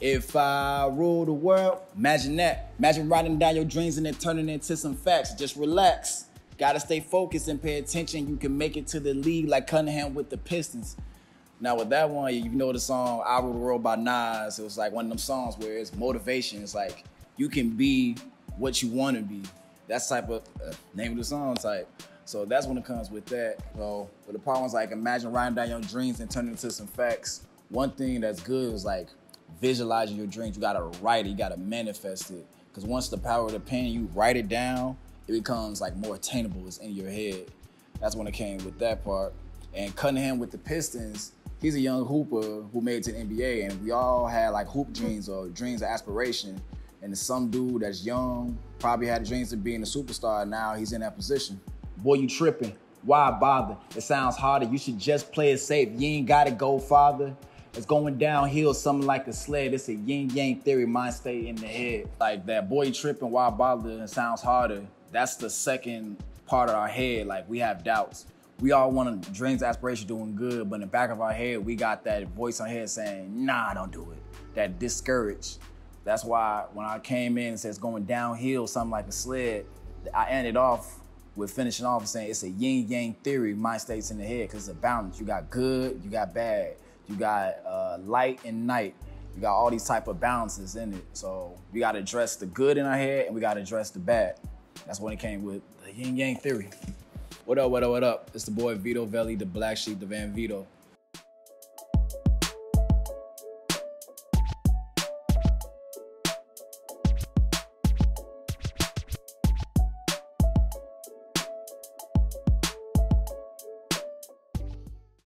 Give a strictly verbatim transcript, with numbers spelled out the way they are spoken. If I rule the world, imagine that. Imagine writing down your dreams and then turning it into some facts. Just relax. Gotta stay focused and pay attention. You can make it to the league like Cunningham with the Pistons. Now with that one, you know the song I Rule the World by Nas. It was like one of them songs where it's motivation. It's like, you can be what you want to be. That's type of uh, name of the song type. So that's when it comes with that. So, but the problem's like, imagine writing down your dreams and turning it into some facts. One thing that's good is like visualizing your dreams. You gotta write it, you gotta manifest it. Cause once the power of the pen, you write it down, it becomes like more attainable, it's in your head. That's when it came with that part. And Cunningham with the Pistons, he's a young hooper who made it to the N B A, and we all had like hoop dreams or dreams of aspiration. And some dude that's young probably had dreams of being a superstar, and now he's in that position. Boy, you tripping. Why bother? It sounds harder. You should just play it safe. You ain't gotta go farther. It's going downhill, something like a sled. It's a yin-yang theory, mind state in the head. Like that boy tripping, why bother, it sounds harder. That's the second part of our head. Like we have doubts. We all want to dreams, aspirations, doing good, but in the back of our head, we got that voice in our head saying, nah, don't do it. That discourage. That's why when I came in and said it's going downhill, something like a sled, I ended off with finishing off and saying it's a yin-yang theory, mind states in the head, because it's a balance. You got good, you got bad. You got uh, light and night. You got all these type of balances in it. So we gotta address the good in our head and we gotta address the bad. That's when it came with the yin-yang theory. What up, what up, what up? It's the boy Vedo Velly, the black sheep, the Van Vito.